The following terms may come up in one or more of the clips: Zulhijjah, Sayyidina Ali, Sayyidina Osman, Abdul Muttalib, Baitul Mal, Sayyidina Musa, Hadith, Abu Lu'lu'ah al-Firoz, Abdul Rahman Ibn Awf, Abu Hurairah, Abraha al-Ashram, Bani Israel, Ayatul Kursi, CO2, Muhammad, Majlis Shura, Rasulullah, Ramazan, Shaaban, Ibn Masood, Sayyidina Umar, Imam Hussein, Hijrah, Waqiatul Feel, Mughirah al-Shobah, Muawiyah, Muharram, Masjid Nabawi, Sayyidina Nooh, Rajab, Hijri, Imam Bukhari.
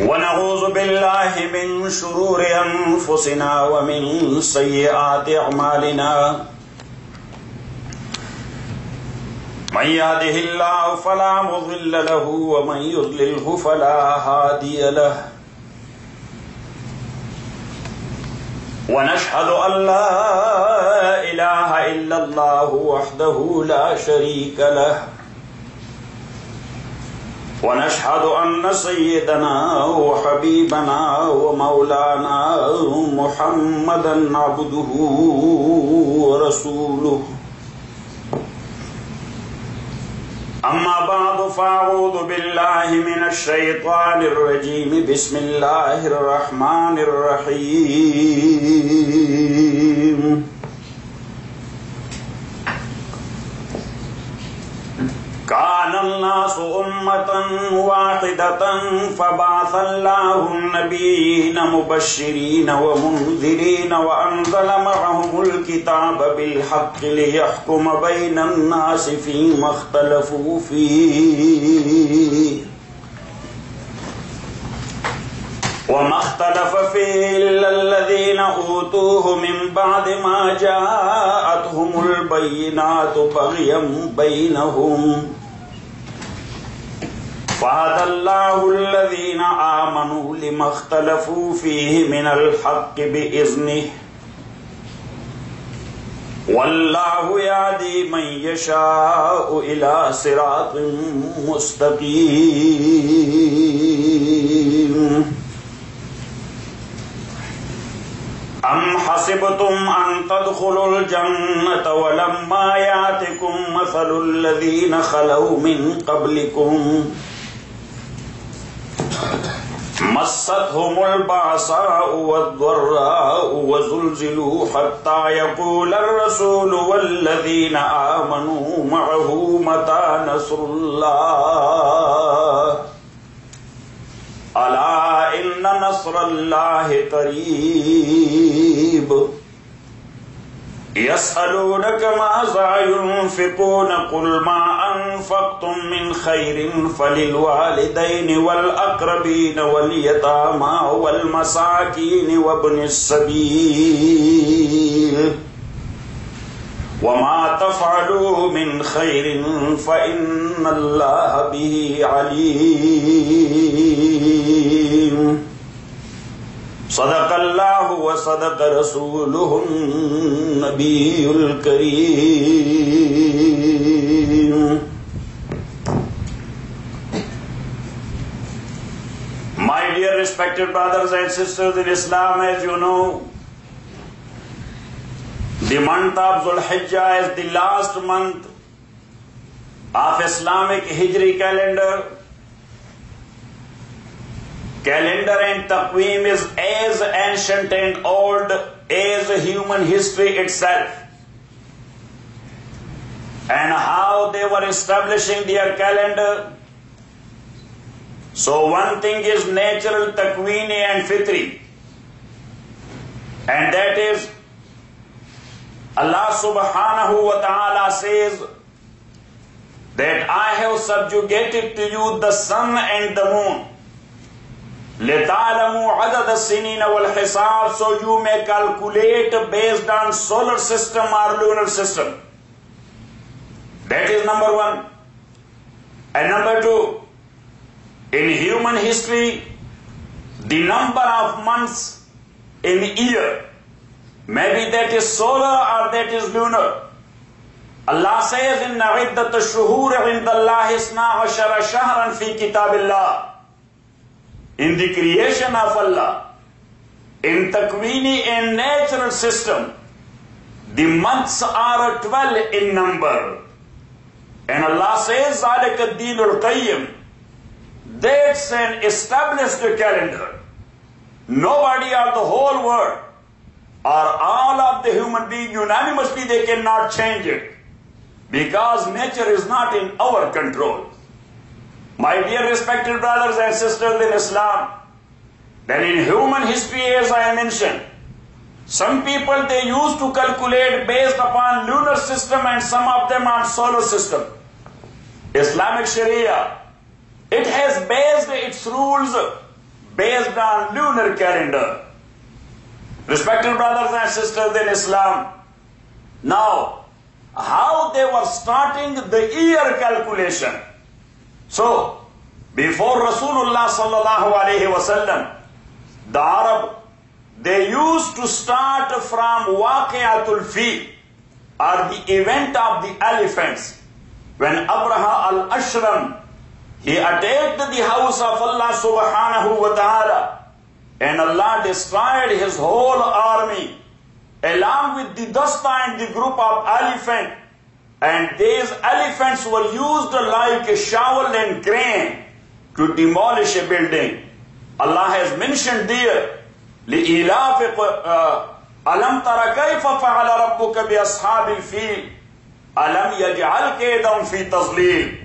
ونعوذ بالله من شرور أنفسنا ومن سيئات أعمالنا من يهده الله فلا مضل له ومن يضلله فلا هادي له ونشهد أن لا إله إلا الله وحده لا شريك له ونشهد أن سيدنا وحبيبنا ومولانا محمدا عبده ورسوله أما بعد فأعوذ بالله من الشيطان الرجيم بسم الله الرحمن الرحيم كان الناس أمة واحدة فبعث الله النبيين مبشرين ومنذرين وأنزل معهم الكتاب بالحق ليحكم بين الناس فيما اختلفوا فيه وما اختلف فيه إلا الذين أوتوه من بعد ما جاءتهم البينات بغيا بينهم فهدى الله الذين آمنوا لما اختلفوا فيه من الحق بإذنه والله يهدي من يشاء إلى صراط مستقيم أم حسبتم أن تدخلوا الجنة ولما يأتكم مثل الذين خلوا من قبلكم مستهم البعصاء والضراء وزلزلوا حتى يقول الرسول والذين آمنوا معه متى نصر الله ألا إن نصر الله قريب يسألونك ماذا ينفقون قل ما أنفقتم من خير فللوالدين والأقربين واليتامى والمساكين وابن السبيل وما تفعلوا من خير فإن الله به عليم صدق الله وصدق رسوله النبي الكريم My dear respected brothers and sisters in Islam, as you know, the month of Zulhijjah is the last month of Islamic Hijri calendar. Calendar and taqweem is as ancient and old as human history itself. And how they were establishing their calendar. So one thing is natural taqweem and fitri. And that is Allah subhanahu wa ta'ala says that I have subjugated to you the sun and the moon. لِتَعْلَمُوا عَدَدَ السِّنِينَ وَالْحِسَابِ So you may calculate based on solar system or lunar system. That is number one. And number two, in human history, the number of months in a year, maybe that is solar or that is lunar. Allah says, إِنَّ عِدَّةَ الشُّهُورِ عِنْدَ اللَّهِ اثْنَا عَشَرَ شَهْرًا فِي كِتَابِ اللَّهِ In the creation of Allah, in taqweeni and natural system, the months are 12 in number. And Allah says, ذَلِكَ الدِّينُ الْقَيِّمُ That's an established calendar. Nobody of the whole world or all of the human beings unanimously, they cannot change it because nature is not in our control. My dear respected brothers and sisters in Islam, then in human history, as I mentioned, some people they used to calculate based upon lunar system and some of them on solar system. Islamic Sharia, it has based its rules based on lunar calendar. Respected brothers and sisters in Islam, now how they were starting the year calculation. So, before Rasulullah sallallahu alayhi wa sallam, the Arab, they used to start from Waqiatul Feel, or the event of the elephants. When Abraha al-Ashram, he attacked the house of Allah subhanahu wa ta'ala, and Allah destroyed his whole army along with the dust and the group of elephants. And these elephants were used like a shovel and crane to demolish a building. Allah has mentioned there, لِإِلَافِ أَلَمْ تَرَ كَيْفَ فَعَلَ رَبُّكَ بِأَصْحَابِ الْفِيلِ أَلَمْ يَجْعَلْ كَيْدَهُمْ فِي تَضْلِيلٍ.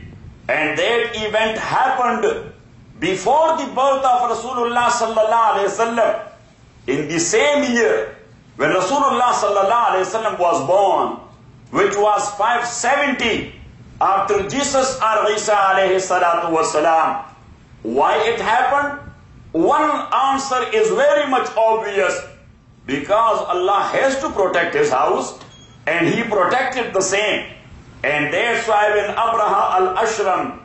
And that event happened before the birth of Rasulullah sallallahu alayhi wa sallam, in the same year when Rasulullah sallallahu alayhi wa sallam was born, which was 570 after Jesus or Isa alayhi salatu wa salam. Why it happened? One answer is very much obvious. Because Allah has to protect his house, and he protected the same. And that's why when Abraha al-Ashram,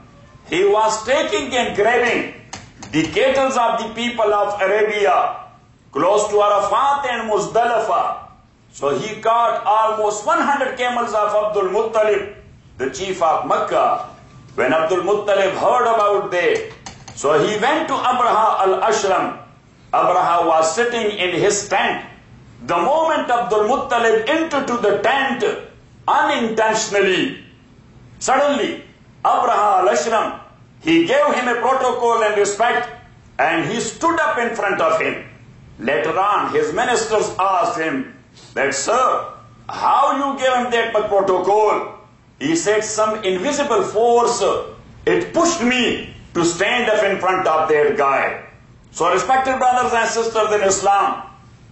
he was taking and grabbing the cattle of the people of Arabia, close to Arafat and Muzdalifah. So he caught almost 100 camels of Abdul Muttalib, the chief of Makkah. When Abdul Muttalib heard about that, so he went to Abraha al-Ashram. Abraha was sitting in his tent. The moment Abdul Muttalib entered to the tent, unintentionally, suddenly, Abraha al-Ashram, he gave him a protocol and respect, and he stood up in front of him. Later on, his ministers asked him that, sir, how you gave him that protocol? He said, some invisible force, it pushed me to stand up in front of that guy. So respected brothers and sisters in Islam,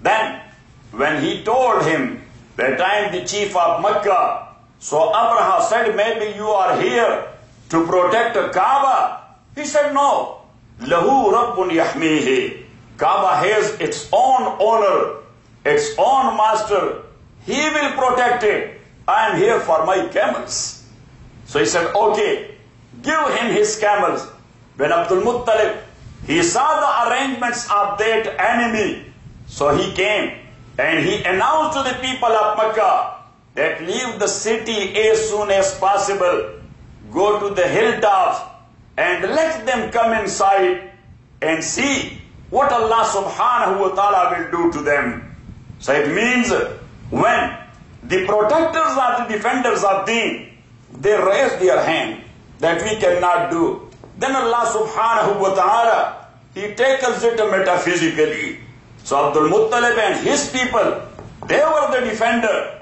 then when he told him that I am the chief of Makkah, so Abraha said, maybe you are here to protect Kaaba. He said, no. Lahu Rabbun Yahmihi. Kaaba has its own owner, its own master. He will protect it. I am here for my camels. So he said, okay, give him his camels. When Abdul Muttalib, he saw the arrangements of that enemy, so he came and he announced to the people of Makkah that leave the city as soon as possible, go to the hilltops and let them come inside and see what Allah subhanahu wa ta'ala will do to them. So it means when the protectors or the defenders of deen, they raise their hand that we cannot do, then Allah subhanahu wa ta'ala, he tackles it metaphysically. So Abdul Muttalib and his people, they were the defender,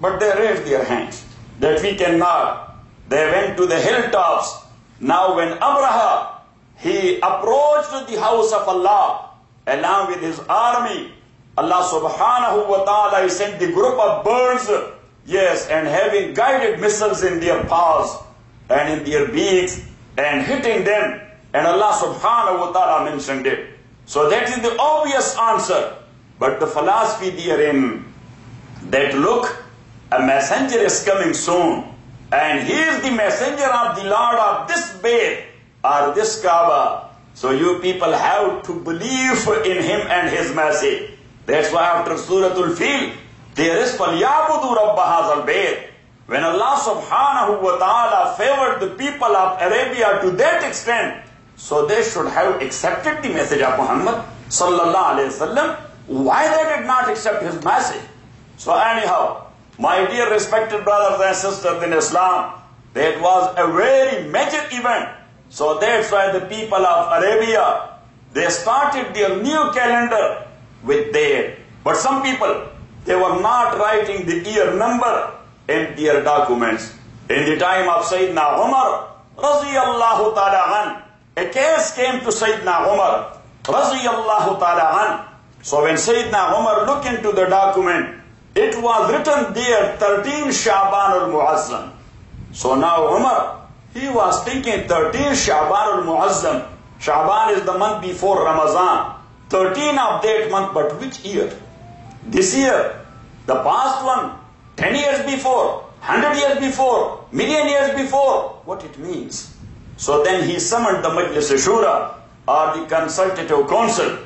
but they raised their hands that we cannot. They went to the hilltops. Now when Abraha, he approached the house of Allah along with his army, Allah subhanahu wa ta'ala, he sent the group of birds, yes, and having guided missiles in their paws and in their beaks, and hitting them, and Allah subhanahu wa ta'ala mentioned it. So that is the obvious answer. But the philosophy therein, that look, a messenger is coming soon, and he is the messenger of the Lord of this Bayt or this Kaaba. So you people have to believe in him and his message. That's why after Suratul Feel, there is فَلْيَعْبُدُوا رَبَّ هَذَا الْبَيْتِ. When Allah subhanahu wa ta'ala favored the people of Arabia to that extent, so they should have accepted the message of Muhammad sallallahu alayhi wa sallam. Why they did not accept his message? So anyhow, my dear respected brothers and sisters in Islam, that was a very major event. So that's why the people of Arabia, they started their new calendar with that. But some people, they were not writing the year number in their documents. In the time of Sayyidina Umar, Raziyallahu Ta'ala An, a case came to Sayyidina Umar, Raziyallahu Ta'ala An. So when Sayyidina Umar looked into the document, it was written there 13 Shaaban al-Muazzam. So now Umar, he was thinking 13 Shaaban al-Muazzam, Shaaban is the month before Ramazan, 13 of that month, but which year? This year, the past one, 10 years before, 100 years before, million years before, what it means. So then he summoned the Majlis Shura, or the Consultative Council,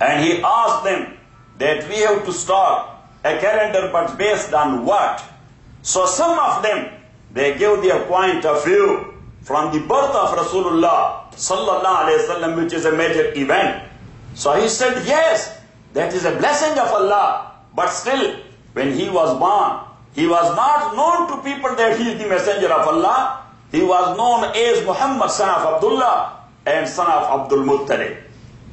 and he asked them that we have to start a calendar, but based on what? So some of them, they gave their point of view from the birth of Rasulullah sallallahu alaihi wasallam, which is a major event. So he said, yes, that is a blessing of Allah, but still, when he was born, he was not known to people that he is the messenger of Allah. He was known as Muhammad, son of Abdullah and son of Abdul Muttalib.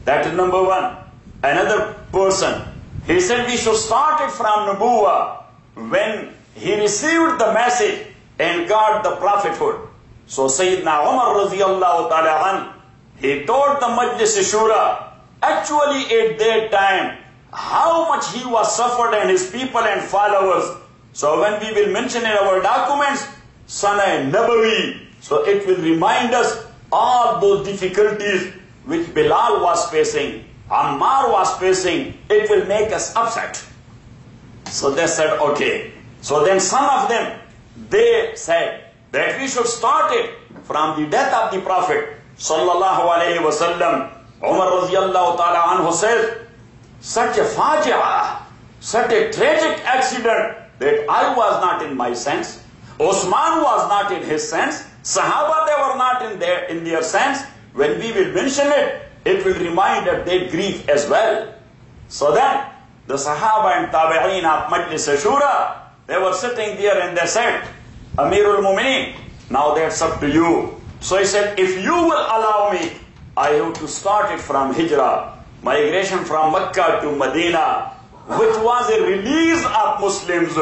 That is number one. Another person, he said we should start it from Nubuwa, when he received the message and got the prophethood. So Sayyidina Umar radiallahu ta'ala an, he told the Majlis Shura, actually at that time, how much he was suffered and his people and followers. So when we will mention in our documents, Sana Nabawi, so it will remind us all those difficulties which Bilal was facing, Ammar was facing, it will make us upset. So they said, okay. So then some of them, they said that we should start it from the death of the Prophet sallallahu alaihi wasallam. Umar radiallahu ta'ala anhu says, such a fajia, such a tragic accident, that I was not in my sense, Osman was not in his sense, Sahaba they were not in their sense. When we will mention it, it will remind that they grief as well. So then the Sahaba and Tabi'een of Majlis Shura, they were sitting there and they said, Amirul Mumineen, now that's up to you. So he said, if you will allow me, I have to start it from Hijrah, migration from Mecca to Medina, which was a release of Muslims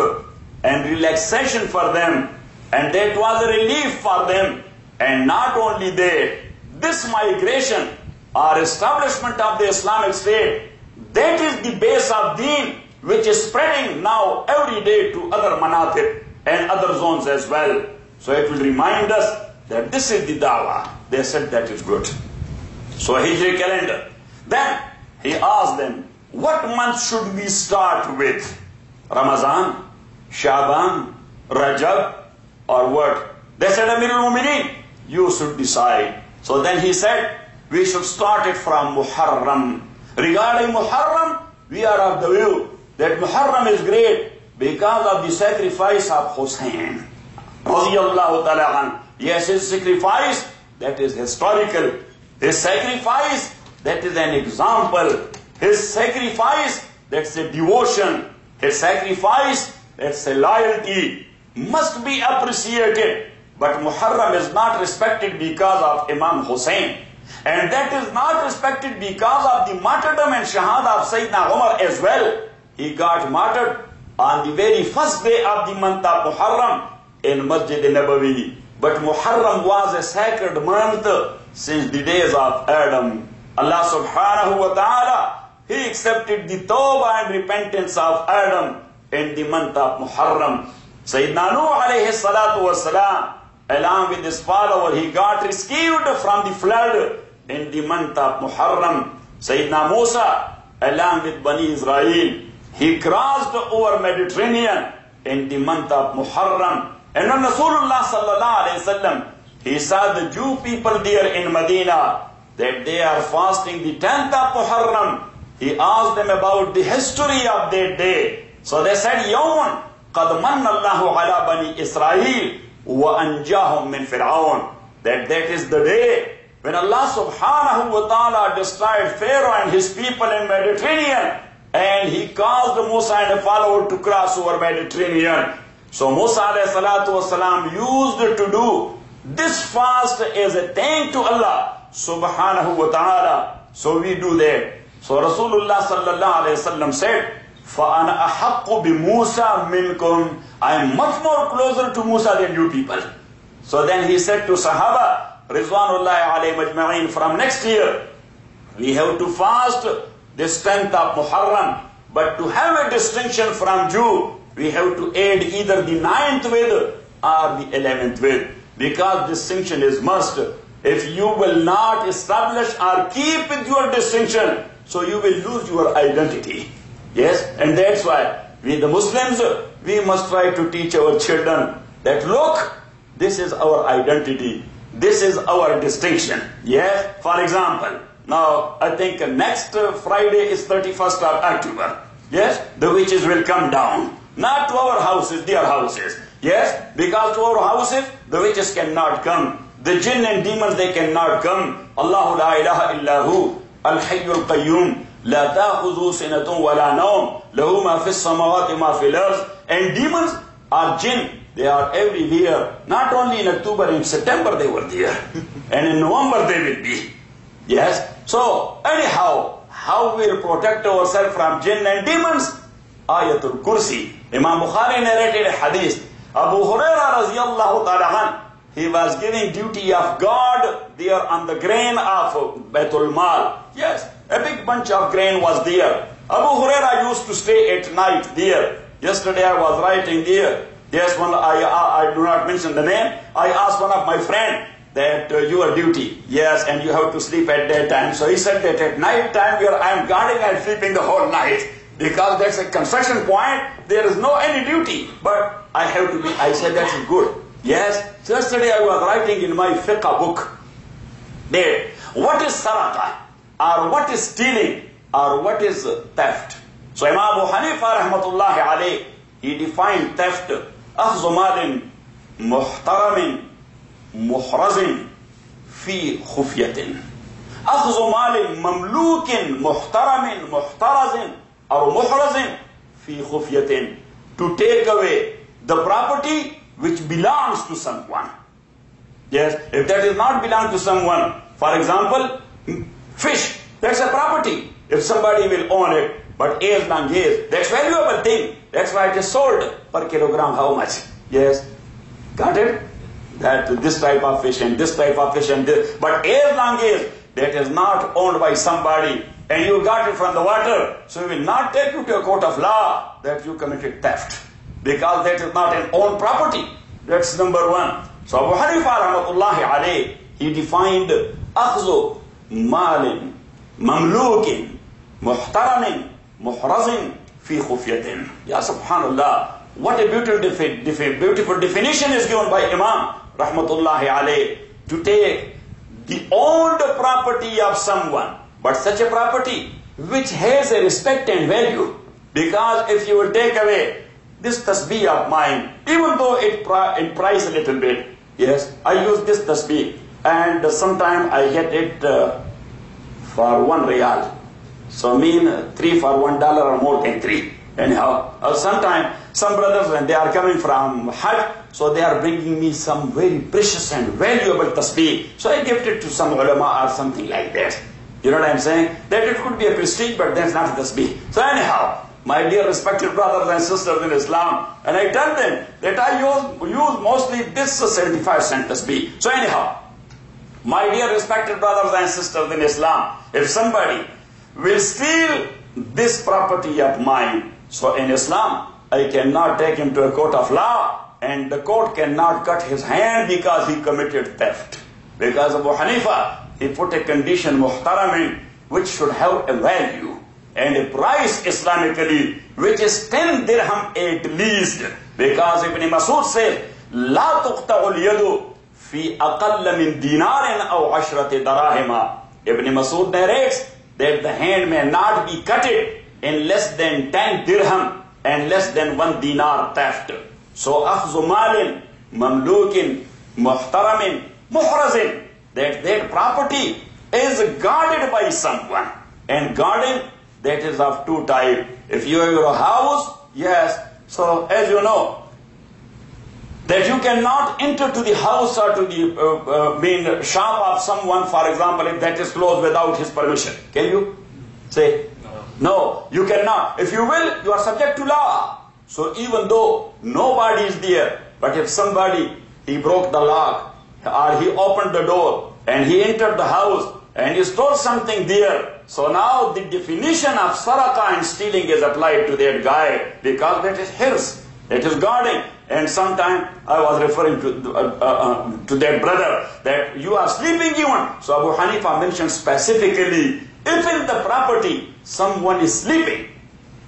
and relaxation for them, and that was a relief for them. And not only that, this migration or establishment of the Islamic State, that is the base of deen which is spreading now every day to other manatib and other zones as well. So it will remind us that this is the dawah. They said that is good. So Hijri calendar. Then he asked them, what month should we start with? Ramazan, Shaaban, Rajab, or what? They said, Amirul Mumineen, you should decide. So then he said, we should start it from Muharram. Regarding Muharram, we are of the view that Muharram is great because of the sacrifice of Hussein. Yes, his sacrifice, that is historical. His sacrifice, that is an example. His sacrifice, that's a devotion. His sacrifice, that's a loyalty, must be appreciated. But Muharram is not respected because of Imam Hussein. And that is not respected because of the martyrdom and shahada of Sayyidina Umar as well. He got martyred on the very first day of the month of Muharram in Masjid Nabawi. But Muharram was a sacred month since the days of Adam. Allah subhanahu wa ta'ala, He accepted the tawbah and repentance of Adam in the month of Muharram. Sayyidina Nooh alayhi salatu wa salam, along with his follower, he got rescued from the flood in the month of Muharram. Sayyidina Musa, along with Bani Israel, he crossed over Mediterranean in the month of Muharram. And when Rasulullah sallallahu alayhi wasallam, he saw the Jew people there in Medina, that they are fasting the 10th of Muharram. He asked them about the history of that day. So they said, يَوْمٌ قَدْ مَنَّ اللَّهُ عَلَى بَنِي إِسْرَائِيلَ وَأَنْجَاهُمْ مِنْ فِرْعَوْنَ. That is the day when Allah subhanahu wa ta'ala destroyed Pharaoh and his people in Mediterranean, and he caused Musa and a follower to cross over Mediterranean. So Musa alayhi salatu wa salam used to do this fast as a thank to Allah subhanahu wa ta'ala. So we do that. So Rasulullah sallallahu alayhi wasallam said, فَأَنَا أَحَقُّ بِمُوسَى مِنْكُمْ, I am much more closer to Musa than you people. So then he said to Sahaba, Rizwanullahi alayhi majma'in, from next year, we have to fast this 10th of Muharram. But to have a distinction from Jew, we have to add either the 9th with or the 11th with. Because distinction is must. If you will not establish or keep with your distinction, so you will lose your identity. Yes, and that's why we the Muslims, we must try to teach our children that look, this is our identity, this is our distinction. Yes, for example, now I think next Friday is 31st of October. Yes, the witches will come down, not to our houses, their houses. Yes, because to our houses, the witches cannot come. The jinn and demons, they cannot come. Allahu la ilaha illahu, al-hayyul qayyum, la ta'khudhu sinatun wa la nawm, lahu ma fis samawati ma fil ardh. And demons are jinn. They are everywhere. Not only in October, in September they were there. And in November they will be. Yes. So, anyhow, how we'll protect ourselves from jinn and demons? Ayatul Kursi. Imam Bukhari narrated a hadith. Abu Hurairah radiallahu ta'ala, he was giving duty of God there on the grain of Baitul Mal. Yes, a big bunch of grain was there. Abu Hurairah used to stay at night there. Yesterday I was writing there. Yes, one I do not mention the name. I asked one of my friend that your duty. Yes, and you have to sleep at that time. So he said that at night time where I am guarding and sleeping the whole night. Because that's a confession point. There is no any duty. But I have to be, I said that's good. Yes, yesterday I was writing in my fiqh book there, what is saraqa, or what is stealing, or what is theft. So Imam Abu Hanifa rahmatullahi alayh, he defined theft, akhzu malin muhtaramin muhrazin fi khufyatin. Akhzu malin mamlukin muhtaramin muhtarazin or muhrazin fi khufyatin. To take away the property which belongs to someone. Yes, if that is not belong to someone, for example, fish, that's a property. If somebody will own it, but as long as, that's valuable thing. That's why it is sold per kilogram how much. Yes, got it? That this type of fish and this type of fish and this. But as long as that is not owned by somebody and you got it from the water, so it will not take you to a court of law that you committed theft. Because that is not an own property. That's number one. So Abu Hanifa rahmatullahi alayh, he defined akhzu malin mamlukin muhtaramin muhrazin fi khufyatin. Ya subhanallah. What a beautiful definition is given by Imam rahmatullahi alayh. To take the owned property of someone, but such a property which has a respect and value. Because if you will take away this tasbih of mine, even though it price a little bit, yes, I use this tasbih, and sometimes I get it for $1. So mean three for $1 or more than three. Anyhow, sometimes some brothers when they are coming from Hajj, so they are bringing me some very precious and valuable tasbih. So I gift it to some ulama or something like that. You know what I'm saying? That it could be a prestige, but that's not a tasbih. So anyhow, my dear respected brothers and sisters in Islam, and I tell them that I use mostly this 75 cent tasbih. So anyhow, my dear respected brothers and sisters in Islam, if somebody will steal this property of mine, so in Islam, I cannot take him to a court of law, and the court cannot cut his hand because he committed theft. Because Abu Hanifa, he put a condition, muhtaramin, which should have a value. And a price Islamically, which is 10 dirham at least. Because Ibn Masood said, لَا تُقْتَعُ الْيَدُ فِي أَقَلَّ مِن دِينَارٍ أَوْ عَشْرَةِ دَرَاهِمَا. Ibn Masood narrates that the hand may not be cut in less than 10 dirham and less than 1 dinar theft. So, أَخْزُ مَالٍ مَمْلُوكٍ مُحْتَرَمٍ مُحْرَزٍ, that property is guarded by someone. And guarding, that is of two types. If you have your house, yes, so as you know, that you cannot enter to the house or to the shop of someone, for example, if that is closed without his permission. Can you say? No, you cannot. If you will, you are subject to law. So even though nobody is there, but if somebody, he broke the lock, or he opened the door, and he entered the house, and he stole something there. So now the definition of saraqa and stealing is applied to that guy because that is his. That is guarding. And sometime I was referring to that brother that you are sleeping even. So Abu Hanifa mentioned specifically, if in the property someone is sleeping,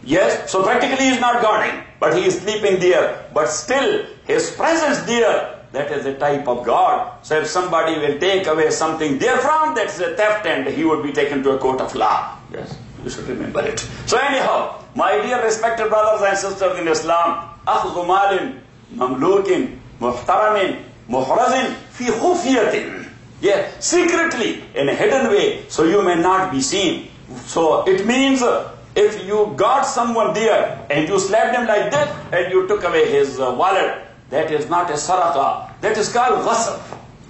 yes, so practically he is not guarding, but he is sleeping there, but still his presence there, that is a type of guard. So if somebody will take away something therefrom, that is a theft and he would be taken to a court of law. Yes, you should remember it. So anyhow, my dear respected brothers and sisters in Islam, أَخْذُ مَالٍ مَمْلُوكٍ مُحْتَرَمٍ مُحْرَزٍ فِي خُفِيَةٍ. Yeah, secretly, in a hidden way, so you may not be seen. So it means if you got someone there and you slapped him like that and you took away his wallet, that is not a saraqa. That is called ghasab.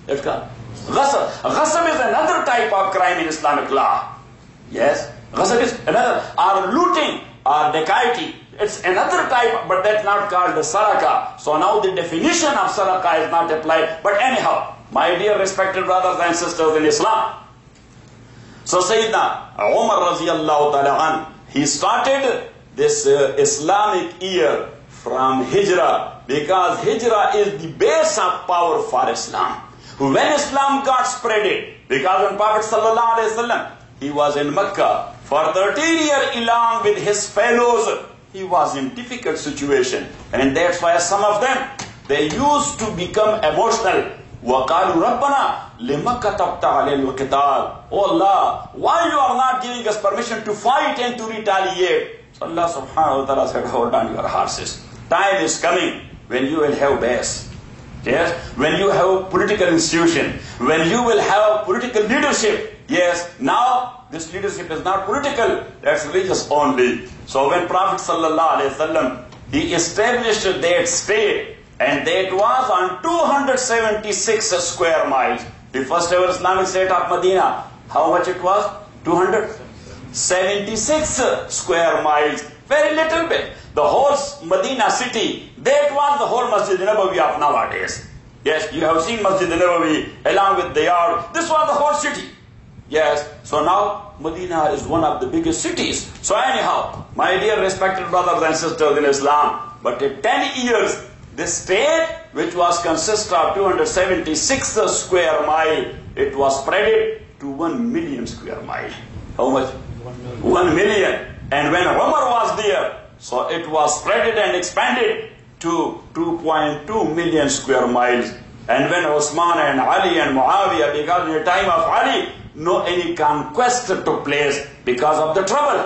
That's called ghasab. Ghasab is another type of crime in Islamic law. Yes, ghasab is another, or looting, or dacaity. It's another type, but that's not called the saraqa. So now the definition of saraqa is not applied. But anyhow, my dear respected brothers and sisters in Islam, so Sayyidina Umar radiallahu ta'ala an, he started this Islamic year from Hijrah, because Hijrah is the base of power for Islam. When Islam got spreaded, because when Prophet sallallahu alayhi wa sallam, he was in Mecca for 13 years along with his fellows, he was in difficult situation, and that's why some of them, they used to become emotional. وَقَالُوا رَبَّنَا لِمَا كَتَبْتَ عَلَيْنَا الْقِتَالَ. Oh Allah, why you are not giving us permission to fight and to retaliate? So Allah subhanahu wa ta'ala said, hold on your horses. Time is coming when you will have base. Yes? When you have political institution. When you will have political leadership. Yes, now this leadership is not political. That's religious only. So when Prophet sallallahu alayhi wa sallam, he established that state, and that was on 276 square miles. The first ever Islamic state of Medina, how much it was? 276 square miles. Very little bit. The whole Medina city, that was the whole Masjid Nabawi of nowadays. Yes, you have seen Masjid Nabawi along with the yard. This was the whole city. Yes, so now Medina is one of the biggest cities. So anyhow, my dear respected brothers and sisters in Islam, but in 10 years, this state, which was consist of 276 square mile, it was spreaded to 1 million square mile. How much? 1 million. 1 million. And when Umar was there, so it was spreaded and expanded to 2.2 million square miles. And when Osman and Ali and Muawiyah, because in the time of Ali, no any conquest took place because of the trouble.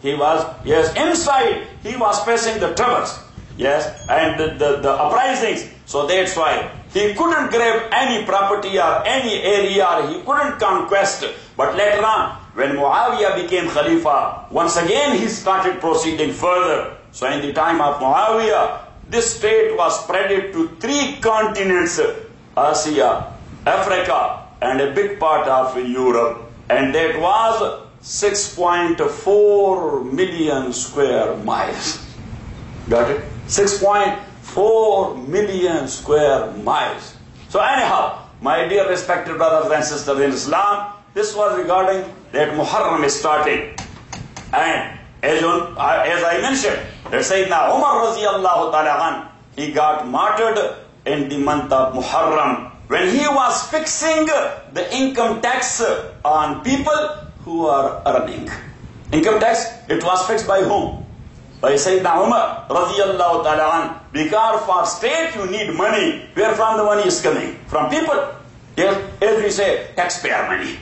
He was, yes, inside, he was facing the troubles. Yes, and the uprisings. So that's why he couldn't grab any property or any area, he couldn't conquest. But later on, when Muawiyah became Khalifa, once again he started proceeding further. So in the time of Muawiyah, this state was spreaded to 3 continents, Asia, Africa, and a big part of Europe. And that was 6.4 million square miles. Got it? 6.4 million square miles. So anyhow, my dear respected brothers and sisters in Islam, this was regarding that Muharram is starting. And as I mentioned, that Sayyidina Umar radiallahu ta'ala an, he got martyred in the month of Muharram when he was fixing the income tax on people who are earning. Income tax, it was fixed by whom? By Sayyidina Umar radiallahu ta'ala an, because for state you need money. Where from the money is coming? From people. Yes, as we say, taxpayer money.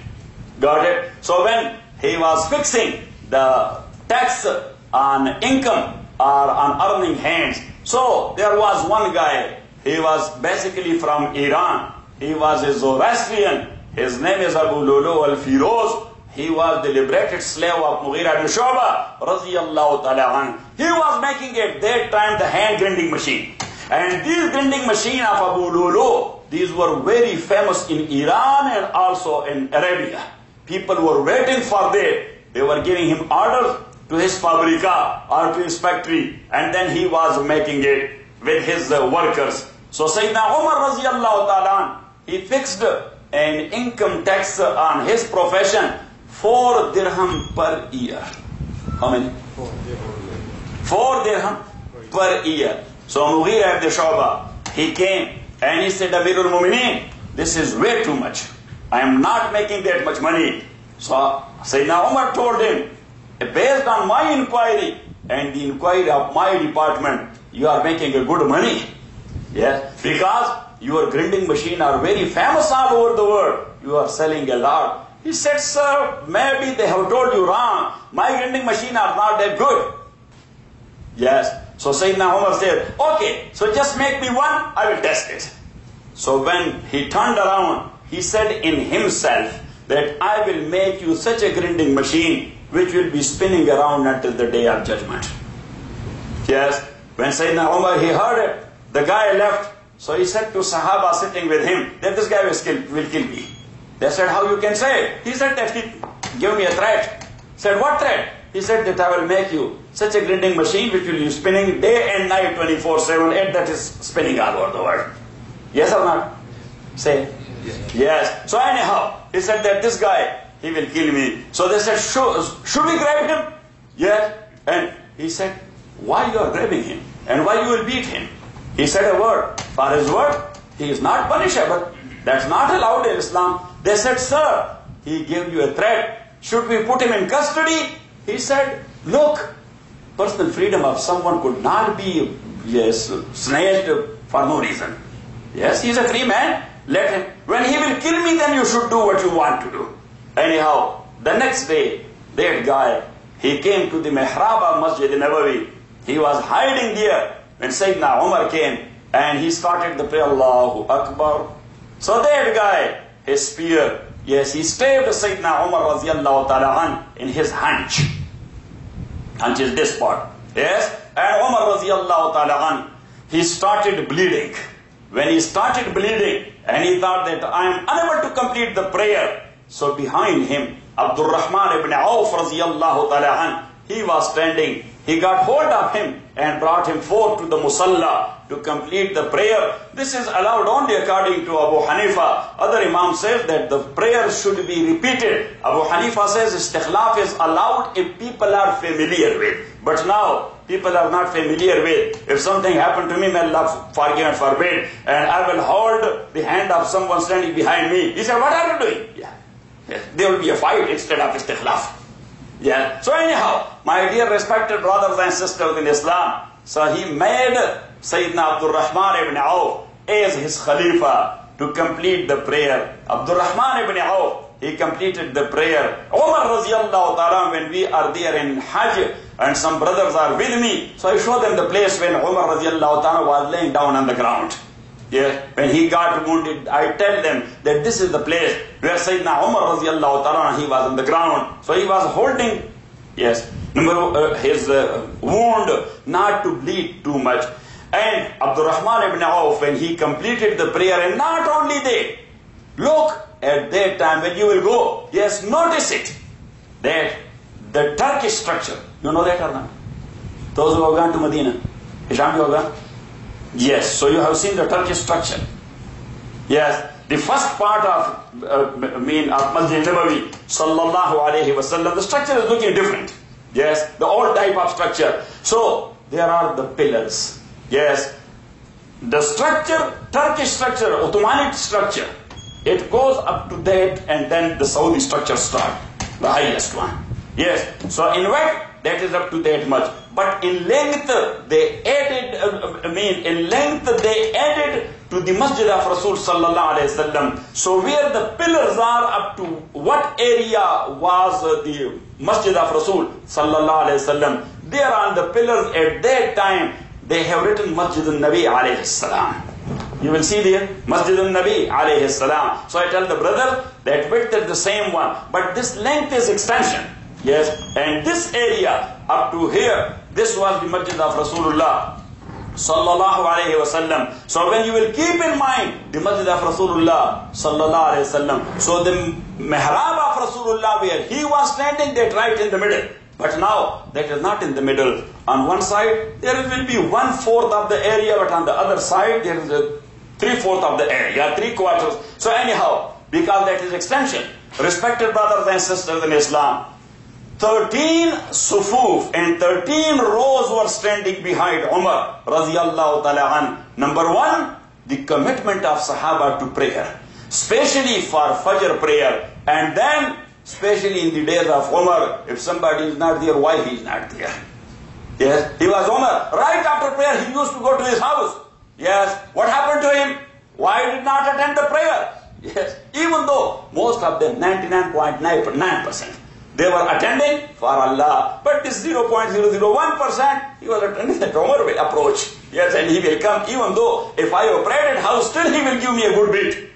Got it? So when he was fixing the tax on income or on earning hands, so there was one guy, he was basically from Iran. He was a Zoroastrian. His name is Abu Lu'lu'ah al-Firoz. He was the liberated slave of Mughirah al-Shobah radiyallahu ta'ala. He was making at that time the hand grinding machine. And these grinding machine of Abu Lu'lu'ah, these were very famous in Iran and also in Arabia. People were waiting for that. They were giving him orders to his fabrica or to his factory. And then he was making it with his workers. So Sayyidina Umar radiyallahu ta'ala, he fixed an income tax on his profession. 4 dirham per year. How many? 4 dirham per year. So Mughirah al-Shobah, he came and he said, Amirul Mumineen, this is way too much. I am not making that much money. So Sayyidina Umar told him, based on my inquiry and the inquiry of my department, you are making a good money. Yes, because your grinding machine are very famous all over the world. You are selling a lot. He said, sir, maybe they have told you wrong. My grinding machine are not that good. Yes. So Sayyidina Umar said, okay, so just make me one, I will test it. So when he turned around, he said in himself that I will make you such a grinding machine which will be spinning around until the day of judgment. Yes, when Sayyidina Umar, he heard it, the guy left. So he said to Sahaba sitting with him that this guy will kill me. They said, how you can say? He said that he gave me a threat. Said, what threat? He said that I will make you such a grinding machine which will be spinning day and night 24/7, and that is spinning all over the world. Yes or not? Say. Yes. Yes. So anyhow, he said that this guy, he will kill me. So they said, should we grab him? Yes. And he said, why you are grabbing him? And why you will beat him? He said a word. For his word, he is not punishable. That's not allowed in Islam. They said, sir, he gave you a threat. Should we put him in custody? He said, look, personal freedom of someone could not be snatched for no reason. Yes, he's a free man. Let him. When he will kill me, then you should do what you want to do. Anyhow, the next day, that guy, he came to the mihrab of Masjid Nabawi. He was hiding there when Sayyidina Umar came and he started the prayer, Allahu Akbar. So that guy, his spear, yes, he stabbed Sayyidina Umar radiyallahu ta'ala in his hunch. Hunch is this part. Yes, and Umar radiyallahu ta'ala, he started bleeding. When he started bleeding and he thought that I am unable to complete the prayer, so behind him, Abdul Rahman Ibn Awf radiyallahu ta'ala, he was standing. He got hold of him and brought him forth to the musalla to complete the prayer. This is allowed only according to Abu Hanifa. Other Imam says that the prayer should be repeated. Abu Hanifa says istikhlaf is allowed if people are familiar with. But now, people are not familiar with. If something happened to me, may Allah forgive and forbid, and I will hold the hand of someone standing behind me. He said, what are you doing? Yeah. Yeah. There will be a fight instead of istikhlaf. Yeah. So anyhow, my dear respected brothers and sisters in Islam, so he made Sayyidina Abdul Rahman Ibn Awf as his Khalifa to complete the prayer. Abdul Rahman Ibn Awf, he completed the prayer. Umar radiyallahu ta'ala, when we are there in Hajj and some brothers are with me, so I show them the place when Umar radiyallahu ta'ala was laying down on the ground. Yeah. When he got wounded, I tell them that this is the place where Sayyidina Umar radiyallahu ta'ala, he was on the ground. So he was holding, yes, his wound not to bleed too much. And Abdul Rahman Ibn Awf, when he completed the prayer, and not only they, look at that time when you will go, yes, notice it, that the Turkish structure, you know that or not? Those who have gone to Medina, Hisham, you have gone? Yes, so you have seen the Turkish structure. Yes, the first part of Masjid Nabawi, sallallahu alayhi wasallam, the structure is looking different. Yes, the old type of structure. So there are the pillars. Yes, the structure, Turkish structure, Ottoman structure, it goes up to that, and then the Saudi structure starts, the highest one. Yes, so in fact, that is up to that much. But in length, they added, to the Masjid of Rasul sallallahu alayhi wa sallam. So where the pillars are up to what area was the Masjid of Rasul sallallahu alayhi wa sallam. There on the pillars at that time, they have written Masjid al-Nabi alayhi salam. You will see there, Masjid al-Nabi alayhi salam. So I tell the brother that width is the same one, but this length is extension. Yes, and this area up to here, this was the Masjid of Rasulullah sallallahu alayhi wasallam. So when you will keep in mind the Masjid of Rasulullah sallallahu alayhi wasallam, so the mihrab of Rasulullah where he was standing, that right in the middle. But now that is not in the middle. On one side there will be 1/4 of the area, but on the other side there is a 3/4 of the area, 3/4. So anyhow, because that is extension, respected brothers and sisters in Islam, 13 sufuf and 13 rows were standing behind Umar radiyallahu ta'ala an. Number one, the commitment of Sahaba to prayer, especially for Fajr prayer. And then, especially in the days of Umar, if somebody is not there, why he is not there? Yes, he was Umar. Right after prayer, he used to go to his house. Yes, what happened to him? Why did not attend the prayer? Yes, even though most of them, 99.9%, they were attending for Allah. But this 0.001%, he was attending that Umar will approach. Yes, and he will come, even though if I operate at house, still he will give me a good beat.